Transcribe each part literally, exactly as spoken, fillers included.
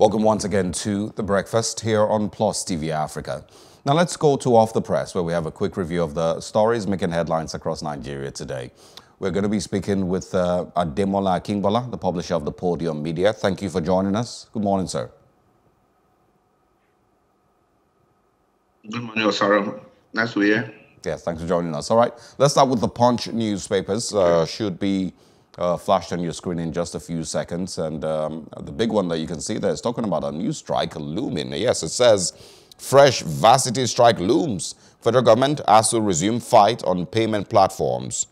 Welcome once again to The Breakfast here on Plus T V Africa. Now let's go to Off the Press, where we have a quick review of the stories making headlines across Nigeria today. We're going to be speaking with uh, Ademola Akinbola, the publisher of the Podium Media. Thank you for joining us. Good morning, sir. Good morning, Osara. Nice to hear. Yeah, thanks for joining us. All right, let's start with the Punch newspapers. Uh, should be uh, flashed on your screen in just a few seconds. And um, the big one that you can see there is talking about a new strike looming. Yes, it says, fresh varsity strike looms. Federal government has to resume fight on payment platforms.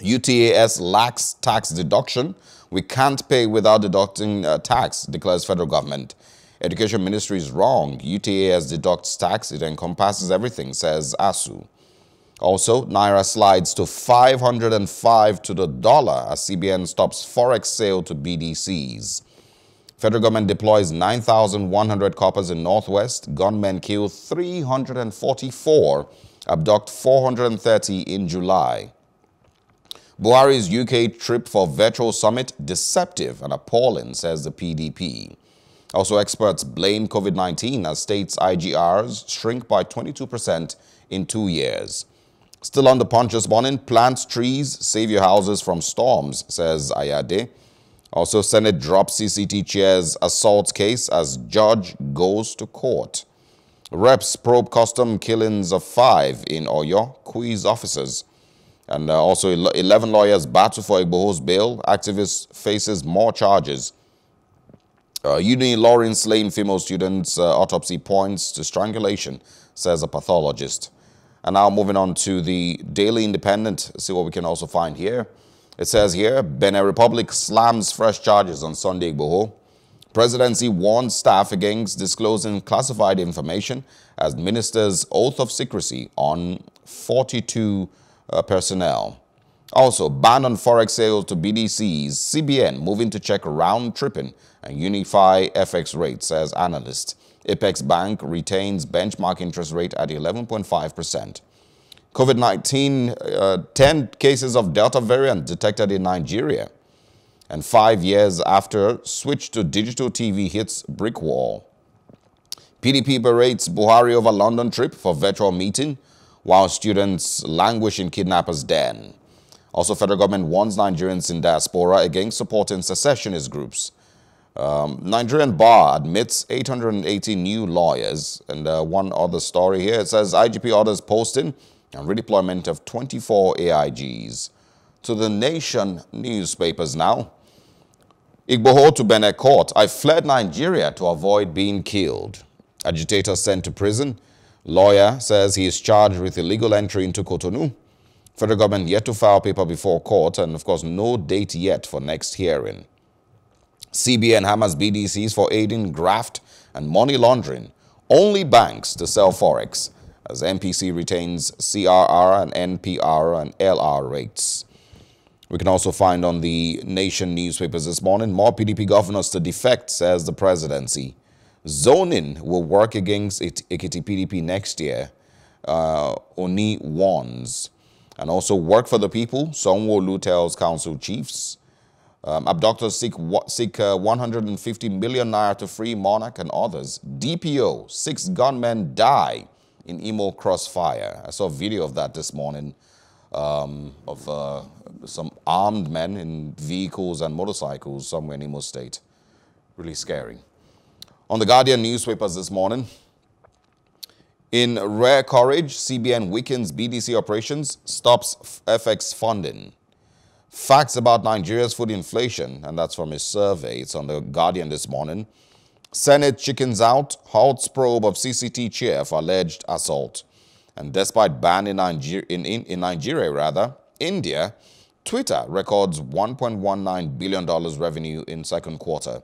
U T A S lacks tax deduction. We can't pay without deducting uh, tax, declares federal government. Education ministry is wrong. U T A S deducts tax. It encompasses everything, says A S U. Also, Naira slides to five hundred and five to the dollar as C B N stops forex sale to B D Cs. Federal government deploys nine thousand one hundred coppers in Northwest. Gunmen kill three hundred and forty-four, abduct four hundred and thirty in July. Buhari's U K trip for virtual summit deceptive and appalling, says the P D P. Also, experts blame COVID nineteen as states' I G Rs shrink by twenty-two percent in two years. Still on the Punch this morning, plant trees, save your houses from storms, says Ayade. Also, Senate drops C C T chair's assault case as judge goes to court. Reps probe custom killings of five in Oyo, quiz officers. And uh, also eleven lawyers battle for Igboho's bail. Activist faces more charges. Uh, Uni Lawrence slain female student's uh, autopsy points to strangulation, says a pathologist. And now moving on to the Daily Independent, see what we can also find here. It says here, Benin Republic slams fresh charges on Sunday Igboho. Presidency warns staff against disclosing classified information as minister's oath of secrecy on forty-two Uh, personnel. Also, ban on forex sales to B D Cs, C B N moving to check round tripping and unify F X rates, says analyst. Apex Bank retains benchmark interest rate at eleven point five percent. COVID nineteen, uh, ten cases of Delta variant detected in Nigeria. And five years after, switch to digital T V hits brick wall. P D P berates Buhari over London trip for virtual meeting, while students languish in kidnappers' den. Also, federal government warns Nigerians in diaspora against supporting secessionist groups. Um, Nigerian bar admits eight hundred and eighty new lawyers. And uh, one other story here, it says I G P orders posting and redeployment of twenty-four A I Gs. To the Nation newspapers now. Igboho to Benin court. I fled Nigeria to avoid being killed. Agitator sent to prison. Lawyer says he is charged with illegal entry into Kotonou. Federal government yet to file paper before court, and of course no date yet for next hearing. C B N hammers B D Cs for aiding graft and money laundering. Only banks to sell forex, as N P C retains C R R and N P R and L R rates. We can also find on the Nation newspapers this morning, more P D P governors to defect, says the presidency. Zoning will work against Ekiti P D P next year, uh, Oni warns. And also work for the people, Sanwo-Olu tells council chiefs. Um, abductors seek, seek uh, one hundred and fifty million naira to free monarch and others. D P O, six gunmen die in Imo crossfire. I saw a video of that this morning um, of uh, some armed men in vehicles and motorcycles somewhere in Imo State. Really scary. On the Guardian newspapers this morning, in rare courage, C B N weakens B D C operations, stops F X funding. Facts about Nigeria's food inflation, and that's from a survey. It's on the Guardian this morning. Senate chickens out, halts probe of C C T chair for alleged assault. And despite ban in Nigeria, in, in, in Nigeria rather, India, Twitter records one point one nine billion dollars revenue in second quarter.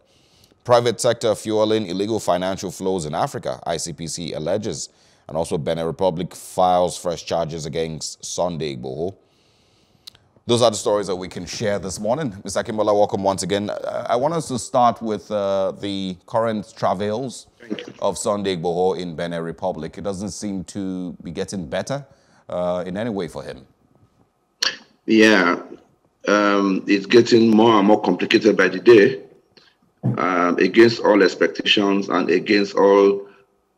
Private sector fueling illegal financial flows in Africa, I C P C alleges. And also Benin Republic files fresh charges against Sunday Igboho. Those are the stories that we can share this morning. Miz Akinbola, welcome once again. I want us to start with uh, the current travails of Sunday Igboho in Benin Republic. It doesn't seem to be getting better uh, in any way for him. Yeah, um, it's getting more and more complicated by the day. um, against all expectations and against all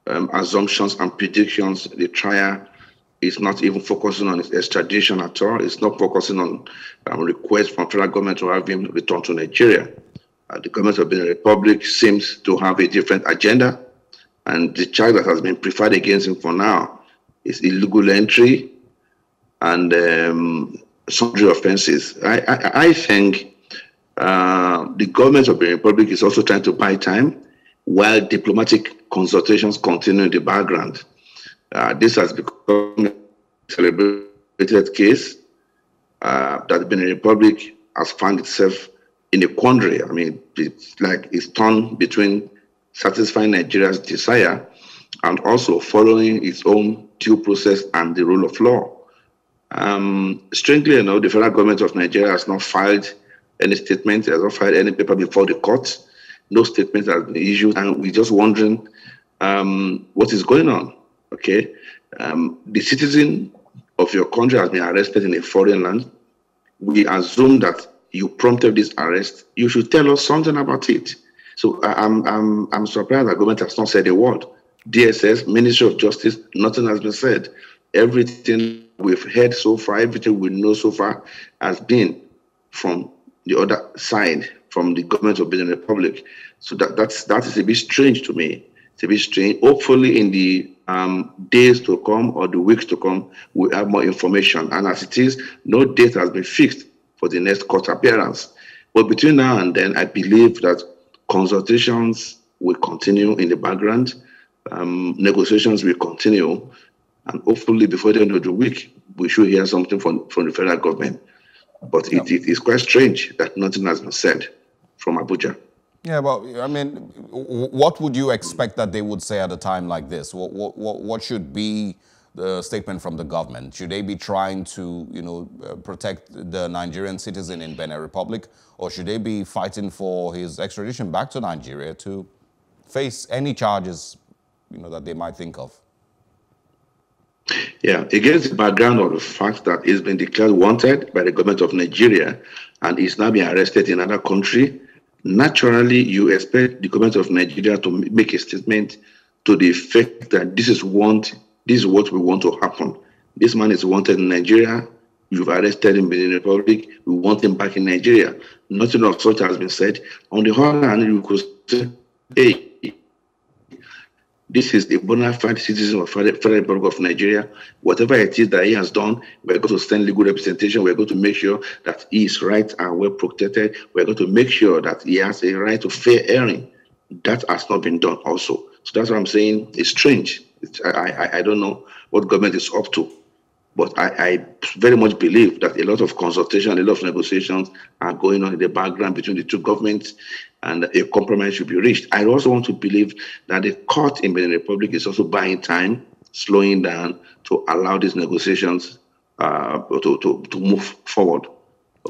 um, assumptions and predictions. The trial is not even focusing on his extradition at all. It's not focusing on um, requests from federal government to have him return to Nigeria. Uh, the government of Benin Republic seems to have a different agenda, and the charge that has been preferred against him for now is illegal entry and um, sundry offenses. I, I, I think uh, the government of Benin Republic is also trying to buy time while diplomatic consultations continue in the background. Uh, this has become a celebrated case uh, that the Benin Republic has found itself in a quandary. I mean, it's like it's torn between satisfying Nigeria's desire and also following its own due process and the rule of law. Um, strangely enough, the federal government of Nigeria has not filed any statement, has not filed any paper before the court. No statement has been issued, and we're just wondering um, what is going on. Okay, um, the citizen of your country has been arrested in a foreign land. We assume that you prompted this arrest. You should tell us something about it. So I'm I'm I'm surprised that government has not said a word. D S S, Ministry of Justice, nothing has been said. Everything we've heard so far, everything we know so far, has been from the other side, from the government of Benin Republic. So that that's that is a bit strange to me. It's a bit strange. Hopefully, in the um, days to come or the weeks to come, we have more information. And as it is, no date has been fixed for the next court appearance. But between now and then, I believe that consultations will continue in the background. Um, negotiations will continue, and hopefully before the end of the week, we should hear something from, from the federal government. But yeah. it, it is quite strange that nothing has been said from Abuja. Yeah, well, I mean, what would you expect that they would say at a time like this? What, what, what should be the statement from the government? Should they be trying to, you know, protect the Nigerian citizen in Benin Republic, or should they be fighting for his extradition back to Nigeria to face any charges, you know, that they might think of? Yeah, against the background of the fact that he's been declared wanted by the government of Nigeria and he's now being arrested in another country, naturally you expect the government of Nigeria to make a statement to the effect that this is want, this is what we want to happen. This man is wanted in Nigeria, you've arrested him in the Republic, we want him back in Nigeria. Nothing of such has been said. On the other hand, you could say, hey, this is a bona fide citizen of the Federal Republic of Nigeria. Whatever it is that he has done, we're going to send legal representation. We're going to make sure that his rights are well protected. We're going to make sure that he has a right to fair hearing. That has not been done also. So that's what I'm saying. It's strange. It's, I, I, I don't know what government is up to. But I, I very much believe that a lot of consultation, a lot of negotiations are going on in the background between the two governments, and a compromise should be reached. I also want to believe that the court in Benin Republic is also buying time, slowing down to allow these negotiations uh, to, to, to move forward.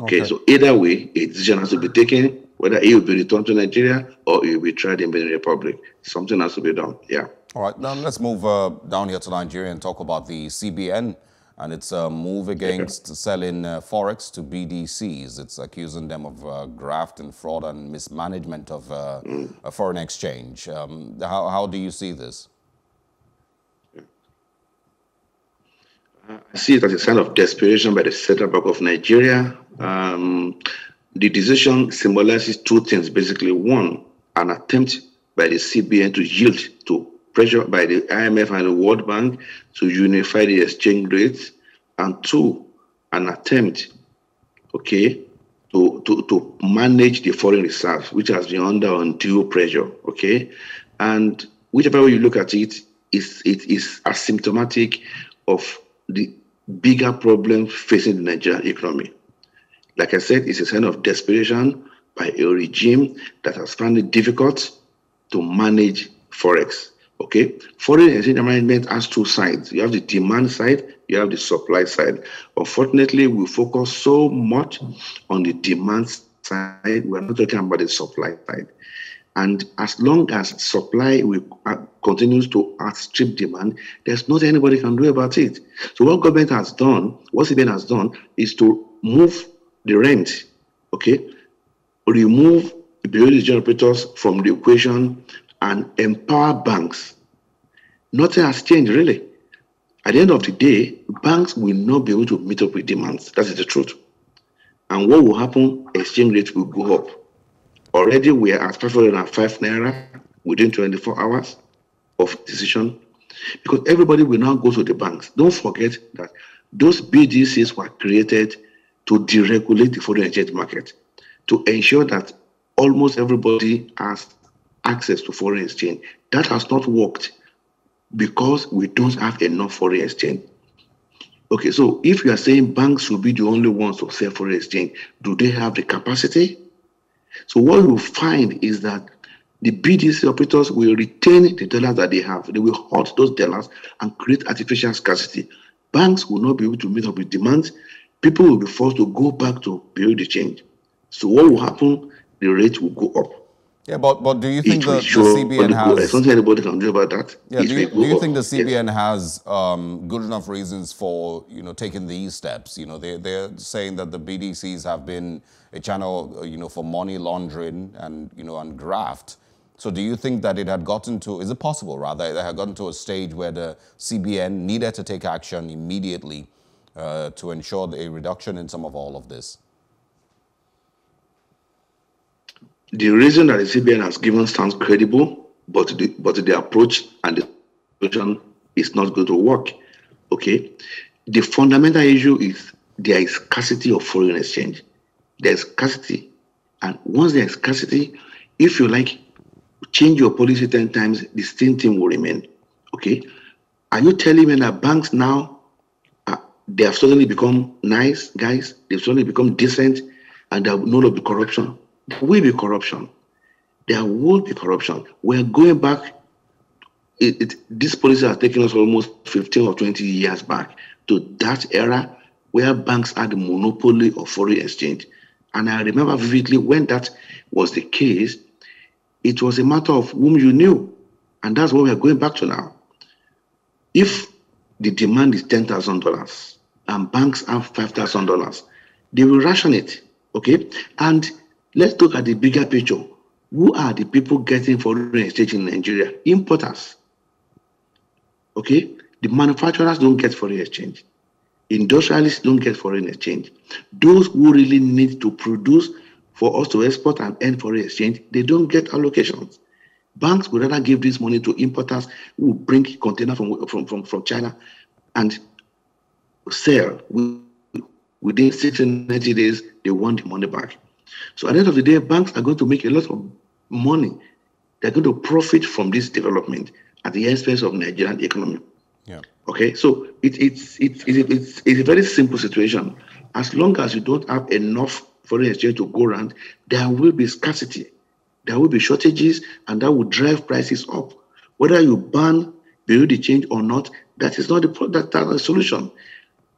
Okay, okay, so either way, a decision has to be taken, whether he will be returned to Nigeria or he will be tried in Benin Republic. Something has to be done, yeah. All right, now let's move uh, down here to Nigeria and talk about the C B N. And it's a move against selling uh, Forex to B D Cs. It's accusing them of uh, graft and fraud and mismanagement of uh, mm. foreign exchange. Um, how, how do you see this? I see it as a sign of desperation by the Central Bank of Nigeria. Um, the decision symbolizes two things, basically. One, an attempt by the C B N to yield to pressure by the I M F and the World Bank to unify the exchange rates, and two, an attempt, okay, to, to, to manage the foreign reserves, which has been under undue pressure, okay? And whichever way you look at it, it's, it is asymptomatic of the bigger problem facing the Nigerian economy. Like I said, it's a sign of desperation by a regime that has found it difficult to manage Forex. Okay, foreign exchange management has two sides. You have the demand side, you have the supply side. Unfortunately, we focus so much on the demand side, we're not talking about the supply side. And as long as supply will, uh, continues to outstrip demand, there's nothing anybody can do about it. So what government has done, what C B N has done, is to move the rent, okay, remove these generators from the equation and empower banks. Nothing has changed, really. At the end of the day, banks will not be able to meet up with demands. That's the truth. And what will happen? Exchange rate will go up. Already, we are at five hundred and five naira within twenty-four hours of decision, because everybody will now go to the banks. Don't forget that those B D Cs were created to deregulate the foreign exchange market, to ensure that almost everybody has access to foreign exchange. That has not worked because we don't have enough foreign exchange. Okay, so if you are saying banks will be the only ones to sell foreign exchange, do they have the capacity? So what you find is that the B D C operators will retain the dollars that they have. They will hoard those dollars and create artificial scarcity. Banks will not be able to meet up with demands. People will be forced to go back to build the change. So what will happen? The rate will go up. Yeah, but, but do you think the, the C B N has... There's nothing anybody can do about that. Yeah, do you, do you think the C B N yes. has um, good enough reasons for, you know, taking these steps? You know, they, they're saying that the B D Cs have been a channel, you know, for money laundering and, you know, and graft. So do you think that it had gotten to... Is it possible, rather, that had gotten to a stage where the C B N needed to take action immediately uh, to ensure a reduction in some of all of this? The reason that the C B N has given sounds credible, but the, but the approach and the solution is not going to work, okay? The fundamental issue is there is scarcity of foreign exchange. There is scarcity. And once there is scarcity, if you like, change your policy ten times, the same thing will remain, okay? Are you telling me that banks now, uh, they have suddenly become nice guys, they've suddenly become decent, and there will no longer be corruption? There will be corruption. There will be corruption. We're going back. It, it, this policy has taken us almost fifteen or twenty years back to that era where banks had the monopoly of foreign exchange. And I remember vividly when that was the case, it was a matter of whom you knew. And that's what we're going back to now. If the demand is ten thousand dollars and banks have five thousand dollars, they will ration it, okay? And let's look at the bigger picture. Who are the people getting foreign exchange in Nigeria? Importers. Okay? The manufacturers don't get foreign exchange. Industrialists don't get foreign exchange. Those who really need to produce for us to export and earn foreign exchange, they don't get allocations. Banks would rather give this money to importers who bring containers from, from, from, from China and sell. Within sixty, ninety days, they want the money back. So at the end of the day, banks are going to make a lot of money. They're going to profit from this development at the expense of Nigerian economy. Yeah. Okay. So it, it's, it, it, it's, it's a very simple situation. As long as you don't have enough foreign exchange to go around, there will be scarcity. There will be shortages, and that will drive prices up. Whether you ban below the change or not, that is not the product, that's the solution.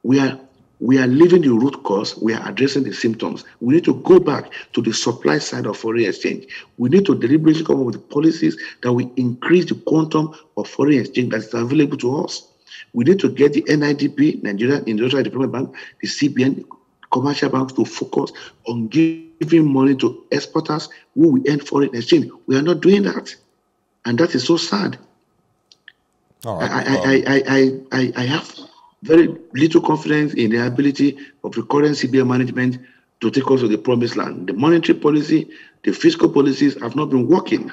We are... We are leaving the root cause. We are addressing the symptoms. We need to go back to the supply side of foreign exchange. We need to deliberately come up with policies that will increase the quantum of foreign exchange that is available to us. We need to get the N I D P, Nigerian Industrial Development Bank, the C B N, commercial banks to focus on giving money to exporters who will earn foreign exchange. We are not doing that. And that is so sad. All right. I, I, I, I, I, I have... very little confidence in the ability of the current C B N management to take us to the promised land. The monetary policy, the fiscal policies have not been working.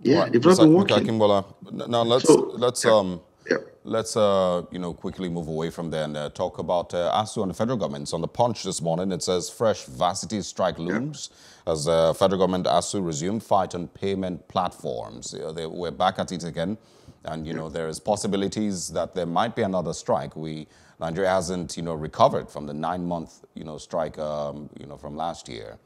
Yeah, right. they've not so, been working. Akinbola, now let's so, let's yeah, um yeah. let's uh you know quickly move away from there and uh, talk about uh, A S U and the federal government. So on the Punch this morning, it says fresh varsity strike looms yeah. as the uh, federal government A S U resumed fight on payment platforms. You know, they we're back at it again. And, you know, there is possibilities that there might be another strike. We, Nigeria hasn't, you know, recovered from the nine-month, you know, strike, um, you know, from last year.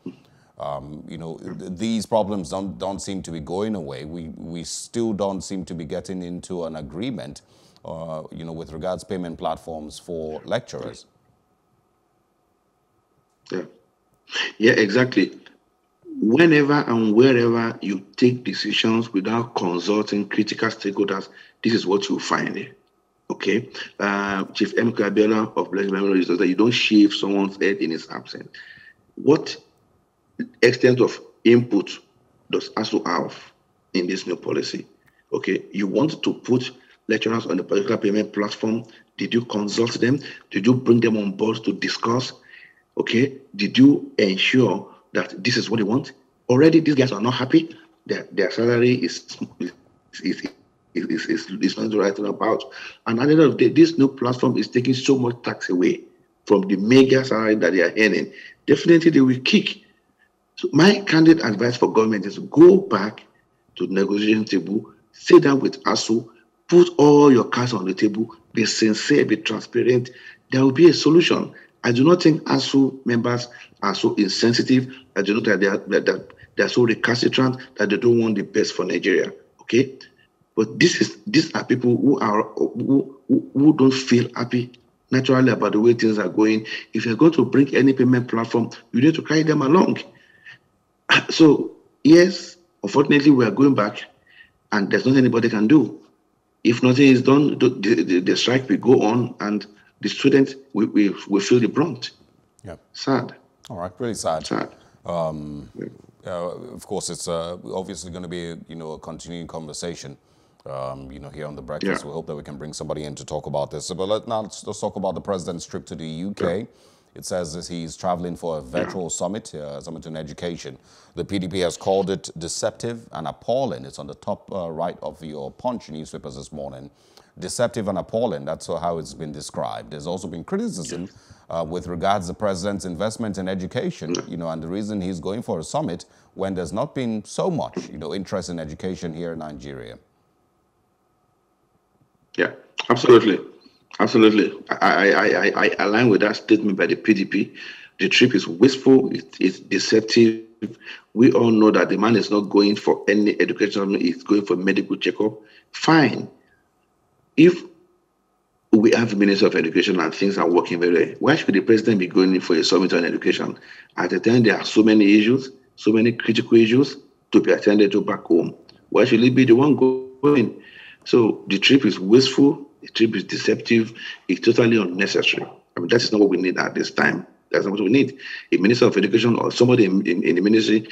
Um, you know, th these problems don't, don't seem to be going away. We, we still don't seem to be getting into an agreement, uh, you know, with regards to payment platforms for lecturers. Yeah, yeah, exactly. Whenever and wherever you take decisions without consulting critical stakeholders, this is what you find. Okay? Uh, Chief M. Kabela of Blessed Memory says that you don't shave someone's head in his absence. What extent of input does A S U have in this new policy? Okay, you want to put lecturers on the particular payment platform. Did you consult them? Did you bring them on board to discuss? Okay, did you ensure that this is what they want? Already, these guys are not happy. Their, their salary is is is is, is, is not the right thing about. And at the end of the day, this new platform is taking so much tax away from the mega salary that they are earning. Definitely, they will kick. So my candid advice for government is go back to the negotiation table, sit down with A S U, put all your cards on the table, be sincere, be transparent. There will be a solution. I do not think A S U members are so insensitive. I do not think they are, that they are so recalcitrant that they don't want the best for Nigeria. Okay, but this is these are people who are who, who, who don't feel happy naturally about the way things are going. If you're going to bring any payment platform, you need to carry them along. So, yes, unfortunately, we are going back, and there's nothing anybody can do. If nothing is done, the, the, the strike will go on, and the students will, will, will feel the brunt. Yeah. Sad. All right, really sad. Sad. Um, yeah. uh, of course, it's uh, obviously going to be, you know, a continuing conversation. Um, you know, here on The Breakfast, yeah. we hope that we can bring somebody in to talk about this. So, but let, now let's, let's talk about the president's trip to the U K. Yeah. It says that he's traveling for a virtual yeah. summit, uh, summit on education. The P D P has called it deceptive and appalling. It's on the top uh, right of your Punch newspapers this morning. Deceptive and appalling, that's how it's been described. There's also been criticism uh, with regards to the president's investment in education, you know, and the reason he's going for a summit when there's not been so much, you know, interest in education here in Nigeria. Yeah, absolutely. Absolutely. I, I, I, I align with that statement by the P D P. The trip is wasteful, it, it's deceptive. We all know that the man is not going for any educational, he's going for medical checkup. Fine. If we have the Minister of Education and things are working very well, why should the president be going for a summit on education? At the time, there are so many issues, so many critical issues to be attended to back home. Why should he be the one going? So the trip is wasteful. The trip is deceptive. It's totally unnecessary. I mean, that's not what we need at this time. That's not what we need. A minister of education or somebody in, in, in the ministry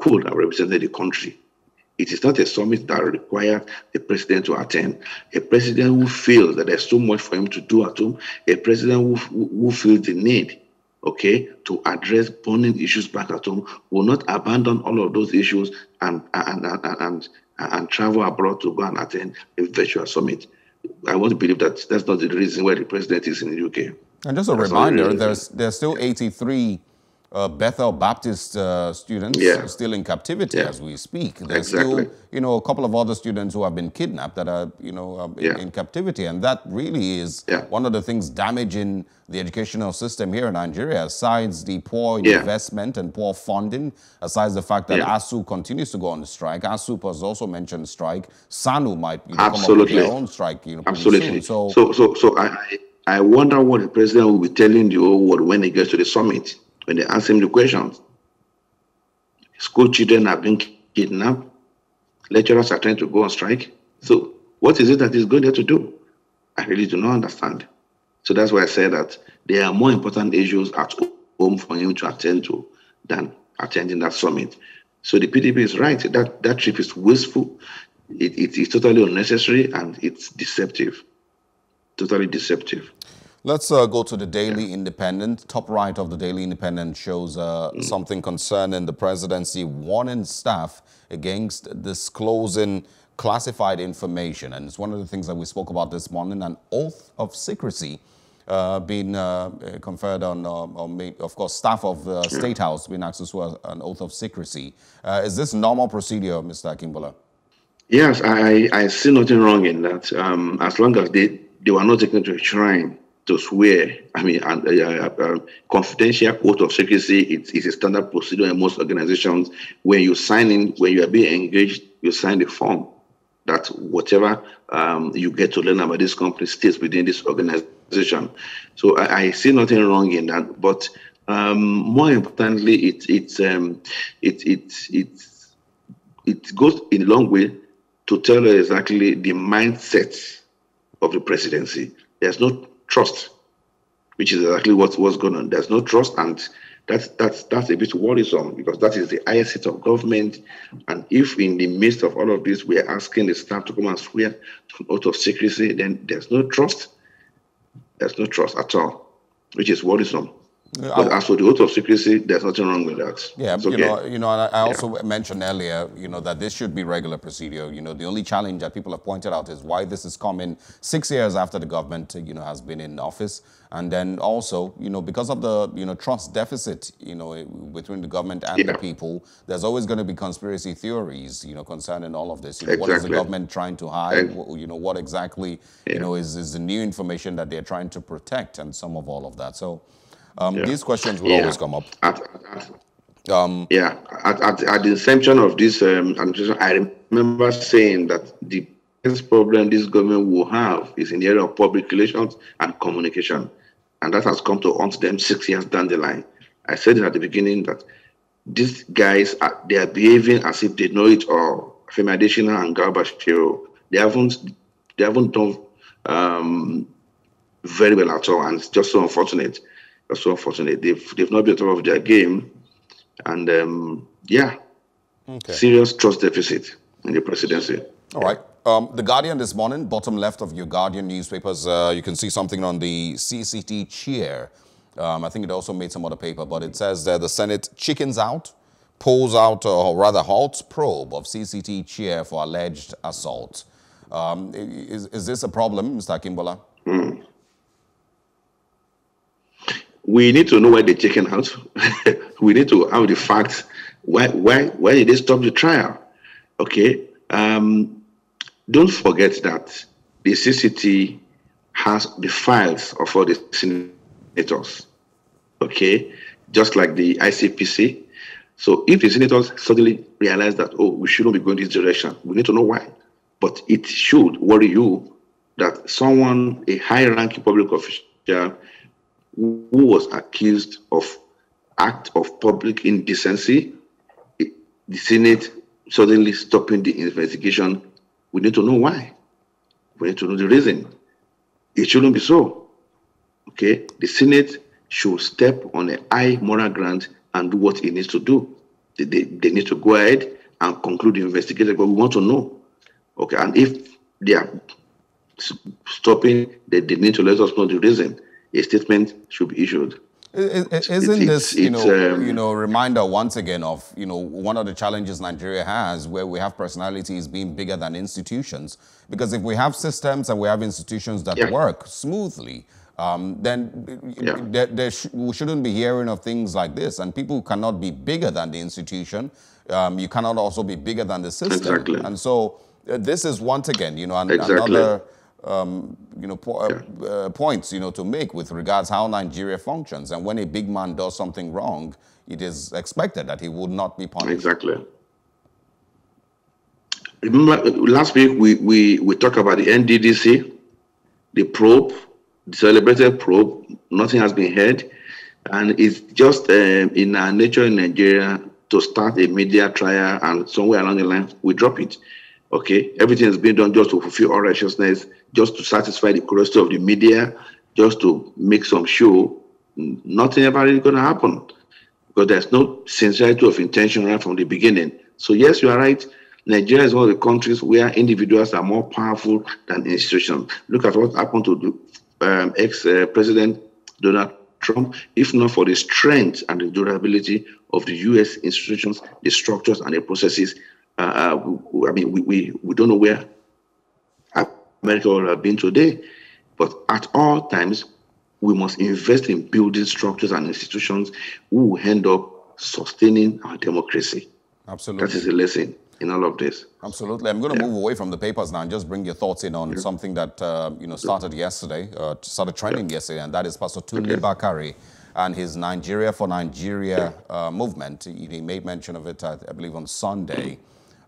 could have represented the country. It is not a summit that requires the president to attend. A president who feels that there's so much for him to do at home. A president who, who, who feels the need, okay, to address burning issues back at home will not abandon all of those issues and and and and, and, and travel abroad to go and attend a virtual summit. I want to believe that that's not the reason why the president is in the U K. And just a that's reminder, the there's there's still eighty-three uh, Bethel Baptist uh, students yeah. still in captivity yeah. as we speak. There's exactly. still, you know, a couple of other students who have been kidnapped that are, you know, uh, in, yeah. in captivity. And that really is yeah. one of the things damaging the educational system here in Nigeria, aside the poor yeah. investment and poor funding, aside the fact that yeah. A S U continues to go on the strike. A S U has also mentioned strike. SANU might you know, Absolutely. come up with their own strike. You know, Absolutely. So, so, so, so I, I wonder what the president will be telling the whole world when he gets to the summit, when they ask him the questions. School children have been kidnapped. Lecturers are trying to go on strike. So what is it that he's going there to do? I really do not understand. So that's why I say that there are more important issues at home for him to attend to than attending that summit. So the P D P is right. That that trip is wasteful. It, it, it's totally unnecessary and it's deceptive. Totally deceptive. Let's uh, go to the Daily yeah. Independent. Top right of the Daily Independent shows uh, mm. something concerning the presidency warning staff against disclosing classified information. And it's one of the things that we spoke about this morning, an oath of secrecy. Uh, being uh, conferred on, um, on me, of course, staff of the uh, State House being asked to swear an oath of secrecy. Uh, is this normal procedure, Mister Akinbola? Yes, I, I see nothing wrong in that. Um, as long as they, they were not taken to a shrine to swear, I mean, a uh, uh, uh, confidential oath of secrecy, it, it's a standard procedure in most organizations. When you sign in, when you are being engaged, you sign the form that whatever um, you get to learn about this company stays within this organization. So I, I see nothing wrong in that, but um, more importantly, it it, um, it it it it goes in a long way to tell you exactly the mindset of the presidency. There's no trust, which is exactly what was going on. There's no trust, and That's, that's, that's a bit worrisome, because that is the highest seat of government. And if in the midst of all of this, we are asking the staff to come and swear to an oath of secrecy, then there's no trust. There's no trust at all, which is worrisome. Uh, but as for the oath of secrecy, there's nothing wrong with that. Yeah, so, you yeah. know, you know, and I, I also yeah. mentioned earlier, you know, that this should be regular procedure. You know, the only challenge that people have pointed out is why this is coming six years after the government, you know, has been in office. And then also, you know, because of the, you know, trust deficit, you know, between the government and yeah. the people, there's always going to be conspiracy theories, you know, concerning all of this. You know, exactly. What is the government trying to hide? And, you know, what exactly, yeah. you know, is, is the new information that they're trying to protect, and some of all of that. So, Um, yeah. these questions will yeah. always come up. At, at, at, um, yeah, at, at, at the inception of this um, administration, I remember saying that the biggest problem this government will have is in the area of public relations and communication. And that has come to haunt them six years down the line. I said it at the beginning that these guys, are, they are behaving as if they know it all. Femi Adesina and Garba Shehu, they haven't, they haven't done um, very well at all, and it's just so unfortunate. That's so unfortunate. They've, they've not been top of their game. And, um, yeah, okay. serious trust deficit in the presidency. All yeah. right. Um, the Guardian this morning, bottom left of your Guardian newspapers, uh, you can see something on the C C T chair. Um, I think it also made some other paper, but it says that the Senate chickens out, pulls out, or rather halts probe of C C T chair for alleged assault. Um, is, is this a problem, Mister Akinbola? Mm. We need to know where they chicken out. We need to have the facts. Why, why, why did they stop the trial? Okay. Um, don't forget that the C C T has the files of all the senators. Okay. Just like the I C P C. So if the senators suddenly realize that, oh, we shouldn't be going this direction, we need to know why. But it should worry you that someone, a high-ranking public official, who was accused of act of public indecency, it, the Senate suddenly stopping the investigation. We need to know why. We need to know the reason. It shouldn't be so. Okay? The Senate should step on a high moral ground and do what it needs to do. They, they, they need to go ahead and conclude the investigation, but we want to know. Okay? And if they are stopping, they, they need to let us know the reason. A statement should be issued. Isn't it, this, it, you know, um, you know, reminder once again of, you know, one of the challenges Nigeria has, where we have personalities being bigger than institutions? Because if we have systems and we have institutions that yeah. work smoothly, um, then yeah. there, there sh we shouldn't be hearing of things like this. And people cannot be bigger than the institution. Um, you cannot also be bigger than the system. Exactly. And so uh, this is once again, you know, an, exactly. another... Um, you know, po uh, yeah. uh, points, you know, to make with regards how Nigeria functions. And when a big man does something wrong, it is expected that he would not be punished. Exactly. Remember, last week we, we, we talked about the N D D C, the probe, the celebrated probe. Nothing has been heard. And it's just um, in our nature in Nigeria to start a media trial and somewhere along the line we drop it. Okay, everything is being done just to fulfill all righteousness, just to satisfy the curiosity of the media, just to make some show. Nothing ever really going to happen because there's no sincerity of intention right from the beginning. So yes, you are right. Nigeria is one of the countries where individuals are more powerful than institutions. Look at what happened to the um, ex-president uh, Donald Trump. If not for the strength and the durability of the U S institutions, the structures and the processes, Uh, I mean, we, we, we don't know where America would have been today, but at all times, we must invest in building structures and institutions who will end up sustaining our democracy. Absolutely. That is the lesson in all of this. Absolutely. I'm going to yeah. move away from the papers now and just bring your thoughts in on yeah. something that, uh, you know, started yesterday, uh, started trending yeah. yesterday, and that is Pastor Tunni okay. Bakari and his Nigeria for Nigeria yeah. uh, movement. He, he made mention of it, I, I believe, on Sunday.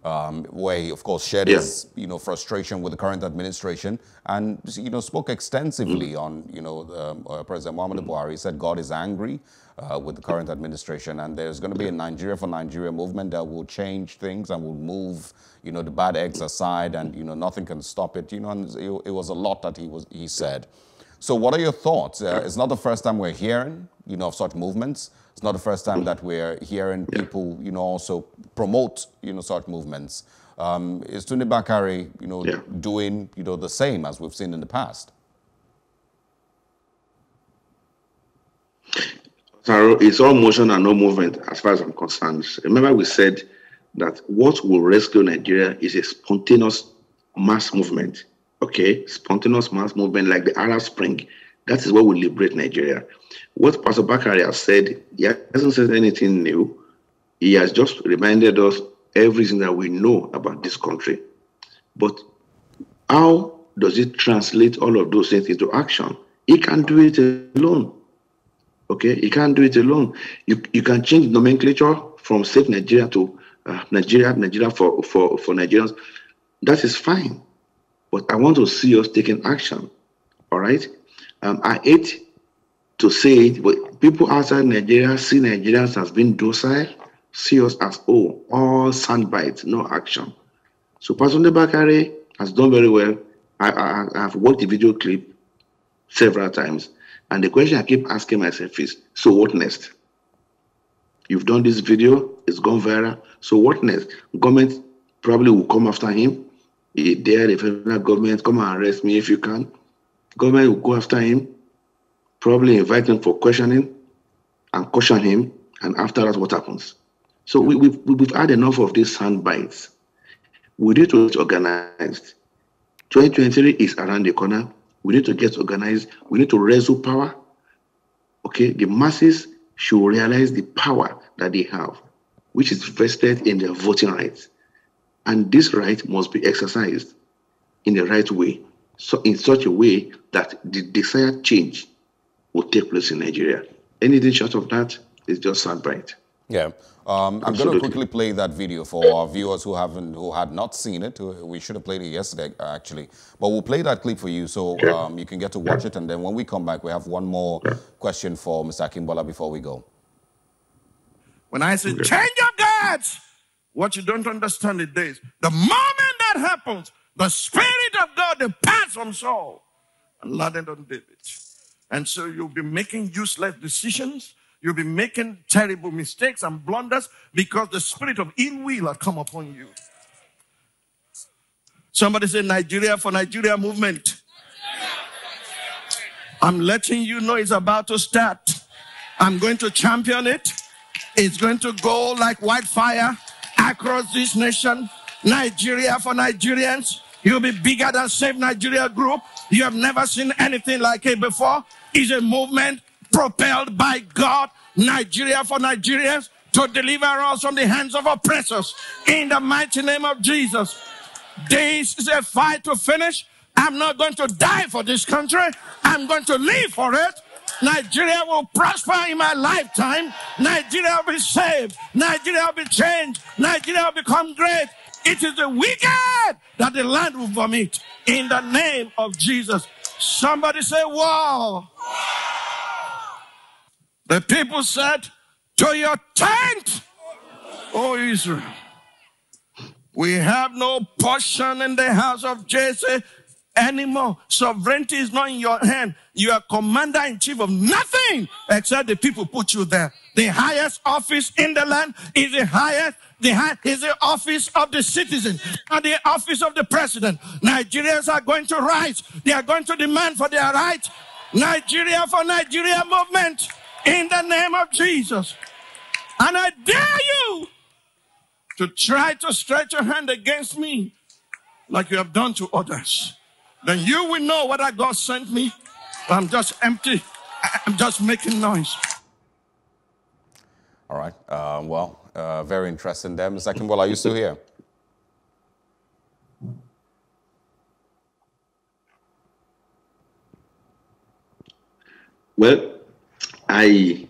Um, where he, of course, shared yeah. his, you know, frustration with the current administration and, you know, spoke extensively mm-hmm. on, you know, um, uh, President Muhammadu mm-hmm. Buhari. He said God is angry uh, with the current administration and there's going to be a Nigeria for Nigeria movement that will change things and will move, you know, the bad eggs aside and, you know, nothing can stop it. You know, and it, it was a lot that he was he said. So what are your thoughts? Uh, it's not the first time we're hearing you know, of such movements. It's not the first time that we're hearing people, you know, also promote, you know, such movements. Um, is Tunde Bakari, you know, yeah. doing, you know, the same as we've seen in the past? It's all motion and no movement as far as I'm concerned. Remember we said that what will rescue Nigeria is a spontaneous mass movement. Okay, spontaneous mass movement like the Arab Spring. That is what will liberate Nigeria. What Pastor Bakari has said, he hasn't said anything new. He has just reminded us everything that we know about this country. But how does it translate all of those things into action? He can't do it alone. Okay, you can't do it alone. You you can change nomenclature from Save Nigeria to uh, Nigeria, Nigeria for, for, for Nigerians. That is fine. But I want to see us taking action. All right? Um, I hate to say it, but people outside Nigeria see Nigerians as being docile, see us as, oh, all soundbites, no action. So Pastor Tunde Bakari has done very well. I, I, I have watched the video clip several times. And the question I keep asking myself is, so what next? You've done this video, it's gone viral, so what next? Government probably will come after him. He's there, the federal government, come and arrest me if you can. Government will go after him, probably invite him for questioning and caution him, and after that, what happens? So we, we've, we've had enough of these sound bites. We need to get organized. twenty twenty-three is around the corner. We need to get organized. We need to wrestle power. Okay, the masses should realize the power that they have, which is vested in their voting rights. And this right must be exercised in the right way, so in such a way that the desired change will take place in Nigeria. Anything short of that is just soundbite. Yeah. Um, I'm going to quickly play that video for our viewers who haven't, who had not seen it. We should have played it yesterday, actually. But we'll play that clip for you so um, you can get to watch it. And then when we come back, we have one more question for Mister Akinbola before we go. When I say change your guards, what you don't understand is this. The moment that happens, the Spirit of God departs on Saul and landed on David. And so you'll be making useless decisions. You'll be making terrible mistakes and blunders because the spirit of ill will has come upon you. Somebody say Nigeria for Nigeria movement. Nigeria for Nigeria. I'm letting you know it's about to start. I'm going to champion it. It's going to go like wildfire across this nation. Nigeria for Nigerians. You'll be bigger than Save Nigeria Group. You have never seen anything like it before. It's a movement propelled by God, Nigeria for Nigerians, to deliver us from the hands of oppressors in the mighty name of Jesus. This is a fight to finish. I'm not going to die for this country. I'm going to live for it. Nigeria will prosper in my lifetime. Nigeria will be saved. Nigeria will be changed. Nigeria will become great. It is the wicked that the land will vomit in the name of Jesus. Somebody say, wow. The people said, to your tent, O Israel. We have no portion in the house of Jesse anymore. Sovereignty is not in your hand. You are commander-in-chief of nothing except the people put you there. The highest office in the land is the highest, the high, is the office of the citizen, and the office of the president. Nigerians are going to rise. They are going to demand for their rights. Nigeria for Nigeria movement. In the name of Jesus. And I dare you to try to stretch your hand against me like you have done to others. Then you will know whether God sent me. I'm just empty. I'm just making noise. All right. Uh, well, uh, very interesting there. Mister Akinbola, are you still here? Well, I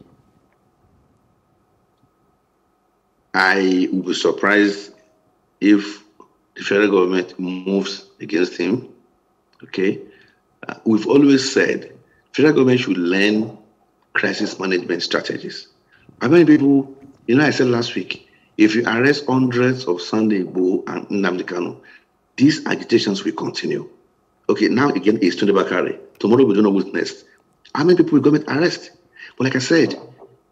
I would be surprised if the federal government moves against him. Okay, uh, we've always said federal government should learn crisis management strategies. How many people? You know, I said last week, if you arrest hundreds of Sunday Igboho and Nnamdi Kanu, these agitations will continue. Okay, now again it's Tunde Bakari. Tomorrow we don't know who's next. How many people will government arrest? But like I said,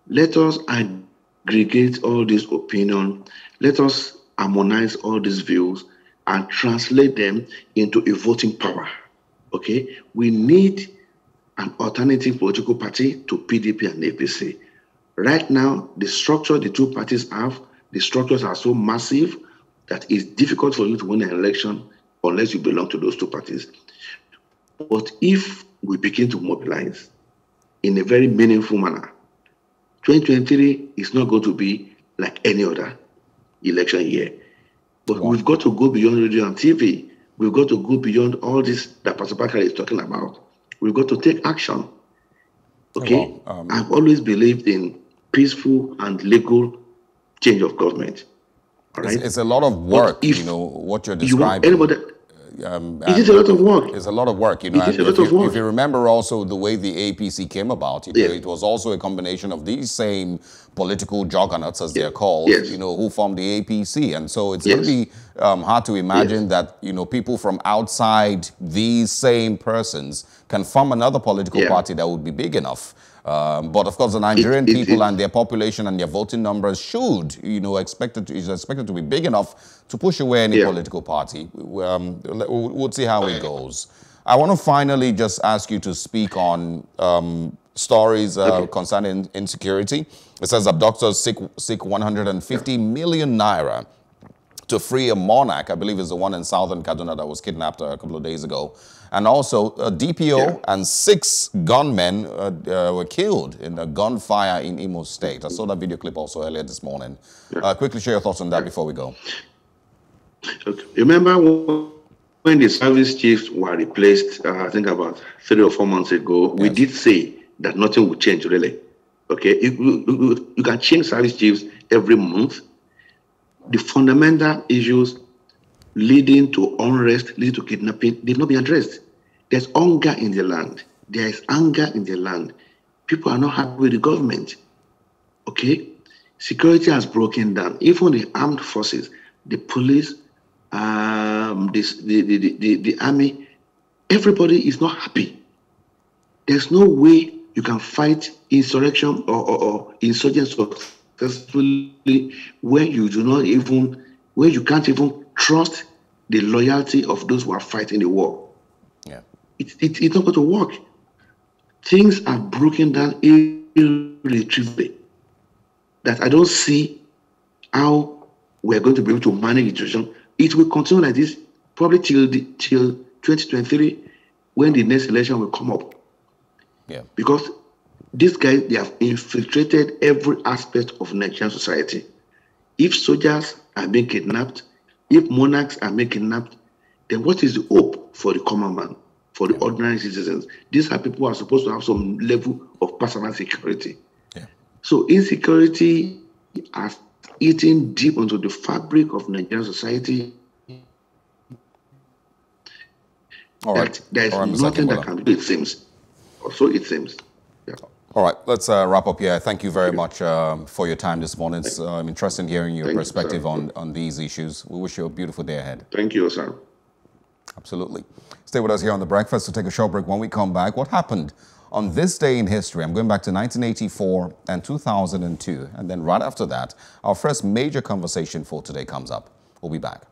let us aggregate all this opinion. Let us harmonize all these views and translate them into a voting power. Okay? We need an alternative political party to P D P and A P C. Right now, the structure the two parties have, the structures are so massive that it's difficult for you to win an election unless you belong to those two parties. But if we begin to mobilize in a very meaningful manner, twenty twenty-three is not going to be like any other election year. But wow. We've got to go beyond radio and T V. We've got to go beyond all this that Pastor Bakari is talking about. We've got to take action. Okay? Wow. Um, I've always believed in peaceful and legal change of government. All right? It's, it's a lot of work, if you know, what you're describing. You want Um, it is a lot of work. It's a lot of work, you know. It is a lot of work. If you remember also the way the A P C came about, you know, yeah. It was also a combination of these same political juggernauts, as yeah. they're called, yes. you know, who formed the A P C. And so it's yes. going to be um, hard to imagine yes. that, you know, people from outside these same persons can form another political yeah. party that would be big enough. Um, but of course, the Nigerian it, it, people it, and their population and their voting numbers should, you know, expected to, is expected to be big enough to push away any yeah. political party. Um, we'll see how it goes. I want to finally just ask you to speak on um, stories uh, okay. concerning insecurity. It says abductors seek, seek one hundred fifty yeah. million naira to free a monarch. I believe is the one in southern Kaduna that was kidnapped a couple of days ago. And also, a D P O yeah. and six gunmen uh, uh, were killed in a gunfire in Imo State. I saw that video clip also earlier this morning. Yeah. Uh, quickly share your thoughts on that before we go. Okay. Remember when the service chiefs were replaced, uh, I think about three or four months ago, yes. we did say that nothing would change, really. Okay, you, you, you can change service chiefs every month. The fundamental issues leading to unrest, leading to kidnapping, they've not been addressed. There's hunger in the land. There is anger in the land. People are not happy with the government. Okay? Security has broken down. Even the armed forces, the police, um, this, the, the, the, the, the army, everybody is not happy. There's no way you can fight insurrection or, or, or insurgents successfully where you do not even, where you can't even trust the loyalty of those who are fighting the war. Yeah, it, it, it's not going to work. Things are broken down irretrievably. That I don't see how we're going to be able to manage the situation. It will continue like this probably till the, till twenty twenty-three, when the next election will come up. Yeah, because these guys, they have infiltrated every aspect of Nigerian society. If soldiers are being kidnapped, if monarchs are being kidnapped, then what is the hope for the common man, for the yeah. ordinary citizens? These are people who are supposed to have some level of personal security. Yeah. So insecurity has eaten deep into the fabric of Nigerian society. All right. That there is right, nothing that can be, it seems. Or so it seems. Yeah. All right, let's uh, wrap up here. Thank you very much uh, for your time this morning. It's uh, interested in hearing your Thank perspective you, on, on these issues. We wish you a beautiful day ahead. Thank you, sir. Absolutely. Stay with us here on The Breakfast to take a short break. When we come back, what happened on this day in history? I'm going back to nineteen eighty-four and two thousand two. And then right after that, our first major conversation for today comes up. We'll be back.